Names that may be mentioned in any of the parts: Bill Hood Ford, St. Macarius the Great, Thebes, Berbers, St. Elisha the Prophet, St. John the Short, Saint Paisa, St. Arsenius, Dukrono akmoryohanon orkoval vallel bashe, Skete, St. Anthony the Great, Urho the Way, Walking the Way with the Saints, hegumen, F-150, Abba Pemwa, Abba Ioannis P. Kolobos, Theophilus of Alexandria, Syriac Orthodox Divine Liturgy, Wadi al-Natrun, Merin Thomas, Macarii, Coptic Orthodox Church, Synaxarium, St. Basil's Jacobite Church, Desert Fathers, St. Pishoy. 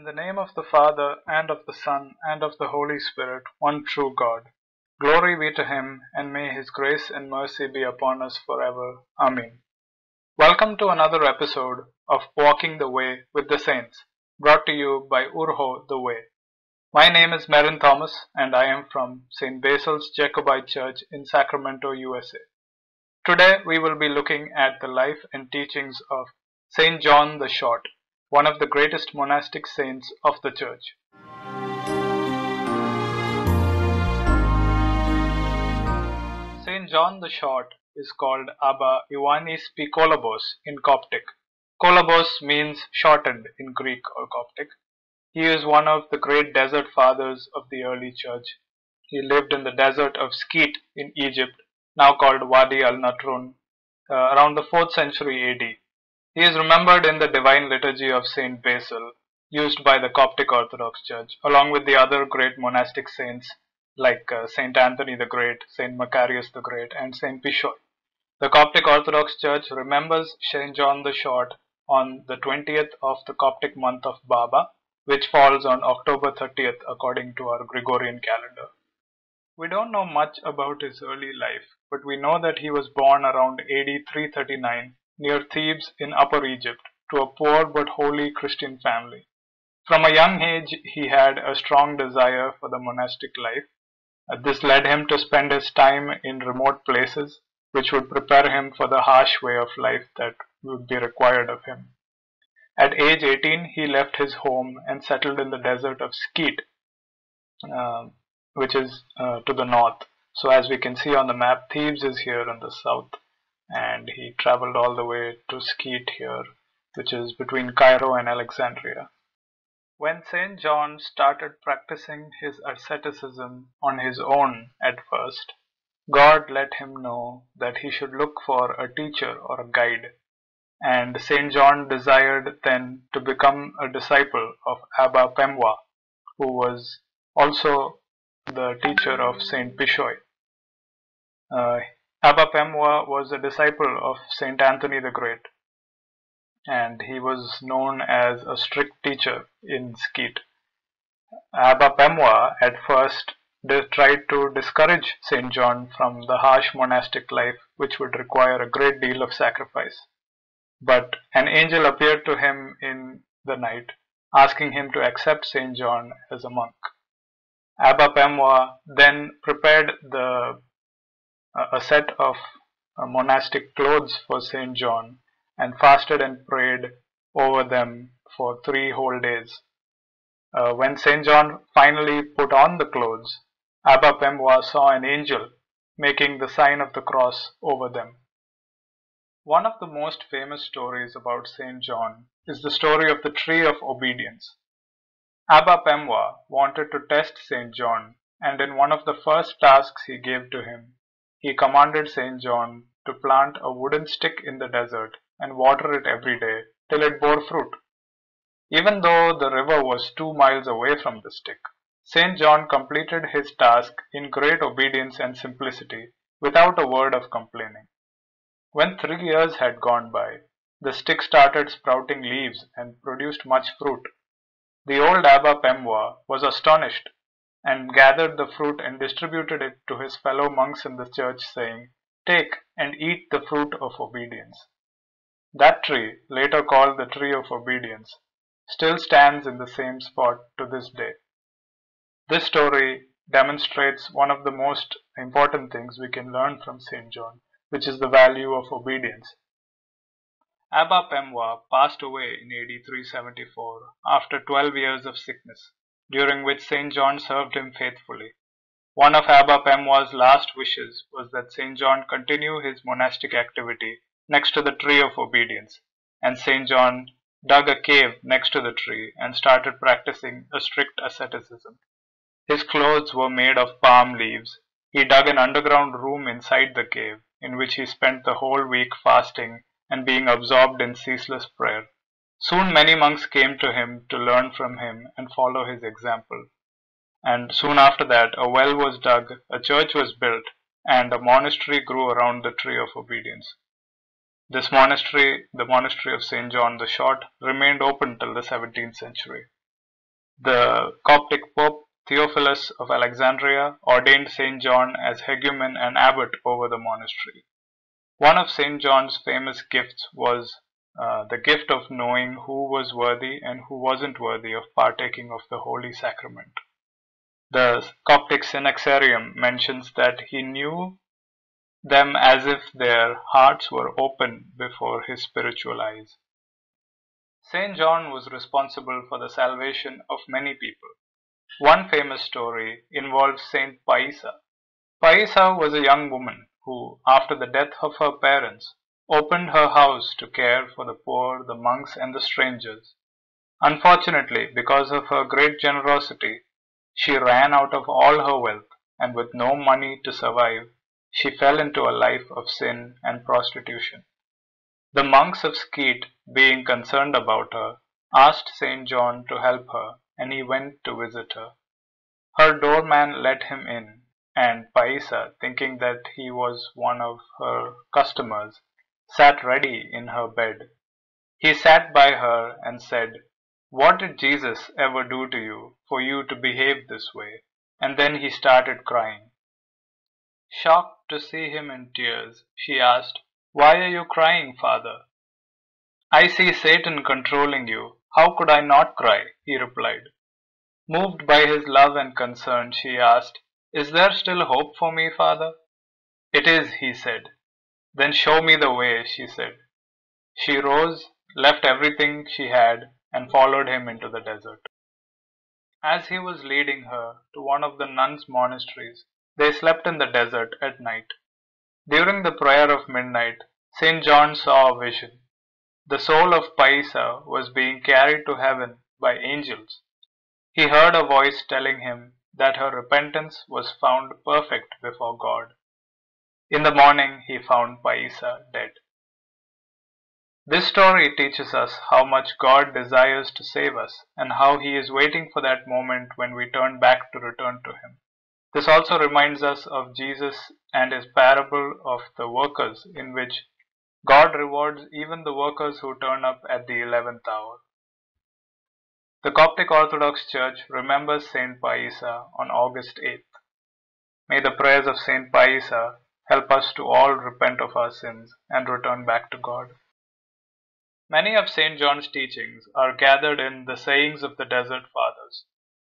In the name of the Father, and of the Son, and of the Holy Spirit, one true God. Glory be to him, and may his grace and mercy be upon us forever. Amen. Welcome to another episode of Walking the Way with the Saints, brought to you by Urho the Way. My name is Merin Thomas, and I am from St. Basil's Jacobite Church in Sacramento, USA. Today we will be looking at the life and teachings of St. John the Short, one of the greatest monastic saints of the Church. St. John the Short is called Abba Ioannis P. Kolobos in Coptic. Kolobos means shortened in Greek or Coptic. He is one of the great Desert Fathers of the early Church. He lived in the desert of Skete in Egypt, now called Wadi al-Natrun, around the 4th century AD. He is remembered in the Divine Liturgy of Saint Basil, used by the Coptic Orthodox Church, along with the other great monastic saints like St. Anthony the Great, St. Macarius the Great, and St. Pishoy. The Coptic Orthodox Church remembers St. John the Short on the 20th of the Coptic month of Baba, which falls on October 30th according to our Gregorian calendar. We don't know much about his early life, but we know that he was born around AD 339 near Thebes in Upper Egypt, to a poor but holy Christian family. From a young age, he had a strong desire for the monastic life. This led him to spend his time in remote places, which would prepare him for the harsh way of life that would be required of him. At age 18, he left his home and settled in the desert of Skete, which is to the north. So as we can see on the map, Thebes is here on the south. And he traveled all the way to Skete here, which is between Cairo and Alexandria. When St. John started practicing his asceticism on his own at first, God let him know that he should look for a teacher or a guide. And St. John desired then to become a disciple of Abba Pemwa, who was also the teacher of St. Pishoy. Abba Pemwa was a disciple of St. Anthony the Great, and he was known as a strict teacher in Skete. Abba Pemwa at first tried to discourage St. John from the harsh monastic life, which would require a great deal of sacrifice. But an angel appeared to him in the night, asking him to accept St. John as a monk. Abba Pemwa then prepared a set of monastic clothes for St. John and fasted and prayed over them for 3 whole days. When St. John finally put on the clothes, Abba Pemwa saw an angel making the sign of the cross over them. One of the most famous stories about St. John is the story of the Tree of Obedience. Abba Pemwa wanted to test St. John, and in one of the first tasks he gave to him, he commanded St. John to plant a wooden stick in the desert and water it every day till it bore fruit. Even though the river was 2 miles away from the stick, St. John completed his task in great obedience and simplicity, without a word of complaining. When 3 years had gone by, the stick started sprouting leaves and produced much fruit. The old Abba Pemwa was astonished and gathered the fruit and distributed it to his fellow monks in the church, saying, "Take and eat the fruit of obedience." That tree, later called the Tree of Obedience, still stands in the same spot to this day. This story demonstrates one of the most important things we can learn from St. John, which is the value of obedience. Abba Pemwa passed away in AD 374 after 12 years of sickness, during which St. John served him faithfully. One of Abba Pemwa's last wishes was that St. John continue his monastic activity next to the Tree of Obedience, and St. John dug a cave next to the tree and started practicing a strict asceticism. His clothes were made of palm leaves. He dug an underground room inside the cave, in which he spent the whole week fasting and being absorbed in ceaseless prayer. Soon many monks came to him to learn from him and follow his example. And soon after that, a well was dug, a church was built, and a monastery grew around the Tree of Obedience. This monastery, the monastery of St. John the Short, remained open till the 17th century. The Coptic Pope Theophilus of Alexandria ordained St. John as hegumen and abbot over the monastery. One of St. John's famous gifts was the gift of knowing who was worthy and who wasn't worthy of partaking of the Holy Sacrament. The Coptic Synaxarium mentions that he knew them as if their hearts were open before his spiritual eyes. St. John was responsible for the salvation of many people. One famous story involves Saint Paisa. Paisa was a young woman who, after the death of her parents, opened her house to care for the poor, the monks, and the strangers. Unfortunately, because of her great generosity, she ran out of all her wealth, and with no money to survive, she fell into a life of sin and prostitution. The monks of Skete, being concerned about her, asked St. John to help her, and he went to visit her. Her doorman let him in, and Paisa, thinking that he was one of her customers, sat ready in her bed. He sat by her and said, "What did Jesus ever do to you for you to behave this way?" And then he started crying. Shocked to see him in tears, she asked, "Why are you crying, Father?" "I see Satan controlling you. How could I not cry?" he replied. Moved by his love and concern, she asked, "Is there still hope for me, Father?" "It is," he said. "Then show me the way," she said. She rose, left everything she had, and followed him into the desert. As he was leading her to one of the nuns' monasteries, they slept in the desert at night. During the prayer of midnight, St. John saw a vision. The soul of Paisa was being carried to heaven by angels. He heard a voice telling him that her repentance was found perfect before God. In the morning, he found Paisa dead. This story teaches us how much God desires to save us and how he is waiting for that moment when we turn back to return to him. This also reminds us of Jesus and his parable of the workers, in which God rewards even the workers who turn up at the 11th hour. The Coptic Orthodox Church remembers Saint Paisa on August 8th. May the prayers of Saint Paisa help us to all repent of our sins and return back to God. Many of Saint John's teachings are gathered in the Sayings of the Desert Fathers.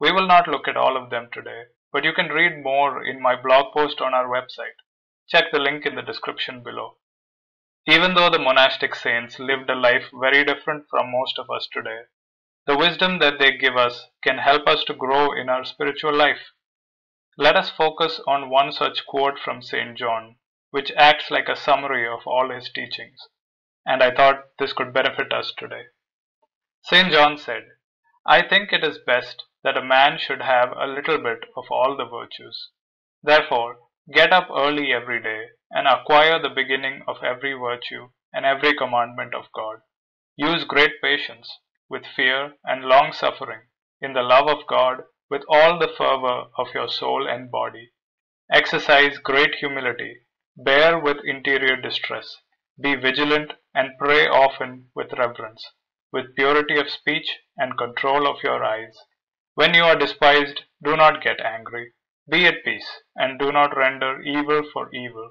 We will not look at all of them today, but you can read more in my blog post on our website. Check the link in the description below. Even though the monastic saints lived a life very different from most of us today, the wisdom that they give us can help us to grow in our spiritual life. Let us focus on one such quote from St. John, which acts like a summary of all his teachings, and I thought this could benefit us today. St. John said, "I think it is best that a man should have a little bit of all the virtues. Therefore, get up early every day and acquire the beginning of every virtue and every commandment of God. Use great patience with fear and long-suffering in the love of God with all the fervor of your soul and body. Exercise great humility, bear with interior distress, be vigilant and pray often with reverence, with purity of speech and control of your eyes. When you are despised, do not get angry. Be at peace, and do not render evil for evil.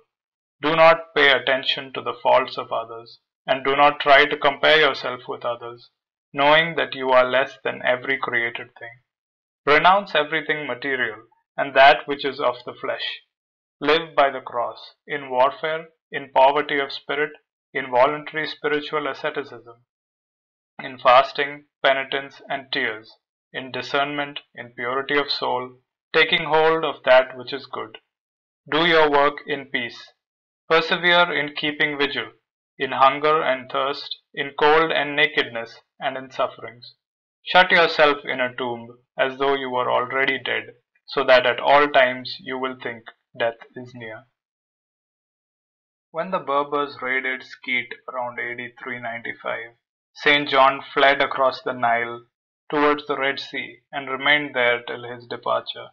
Do not pay attention to the faults of others, and do not try to compare yourself with others, knowing that you are less than every created thing. Renounce everything material, and that which is of the flesh. Live by the cross, in warfare, in poverty of spirit, in voluntary spiritual asceticism, in fasting, penitence, and tears, in discernment, in purity of soul, taking hold of that which is good. Do your work in peace. Persevere in keeping vigil, in hunger and thirst, in cold and nakedness, and in sufferings. Shut yourself in a tomb, as though you were already dead, so that at all times you will think death is near." When the Berbers raided Skete around AD 395, St. John fled across the Nile towards the Red Sea and remained there till his departure.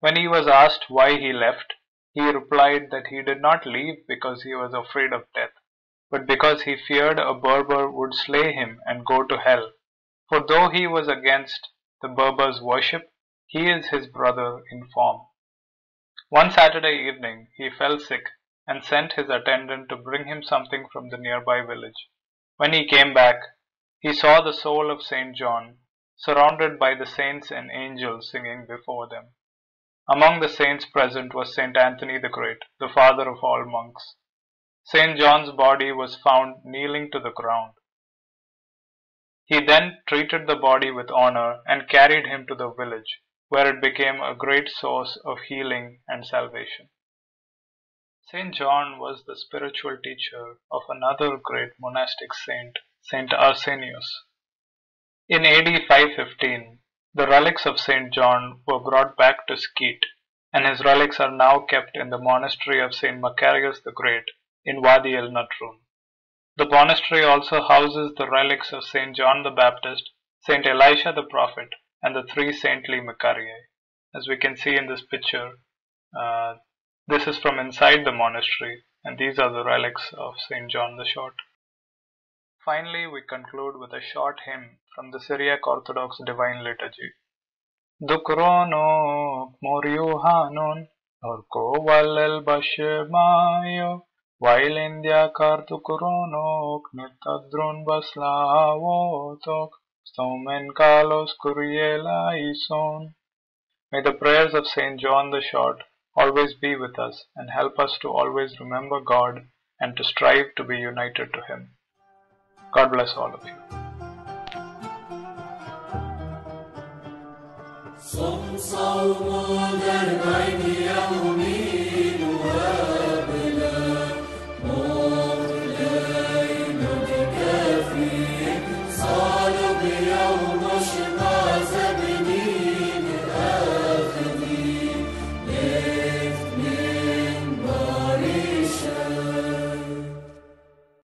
When he was asked why he left, he replied that he did not leave because he was afraid of death, but because he feared a Berber would slay him and go to hell. For though he was against the Berbers worship, he is his brother in form. One Saturday evening he fell sick and sent his attendant to bring him something from the nearby village. When he came back, he saw the soul of St. John, surrounded by the saints and angels singing before them. Among the saints present was St. Anthony the Great, the father of all monks. St. John's body was found kneeling to the ground. He then treated the body with honor and carried him to the village, where it became a great source of healing and salvation. St. John was the spiritual teacher of another great monastic saint, St. Arsenius. In AD 515, the relics of St. John were brought back to Skete, and his relics are now kept in the monastery of St. Macarius the Great in Wadi al-Natrun. The monastery also houses the relics of St. John the Baptist, St. Elisha the Prophet, and the three saintly Macarii. As we can see in this picture, this is from inside the monastery, and these are the relics of St. John the Short. Finally, we conclude with a short hymn from the Syriac Orthodox Divine Liturgy. Dukrono akmoryohanon orkoval vallel bashe Vailendia kartukronok netadron baslavotok stomen kalos kuriela ison. May the prayers of St. John the Short always be with us and help us to always remember God and to strive to be united to Him. God bless all of you.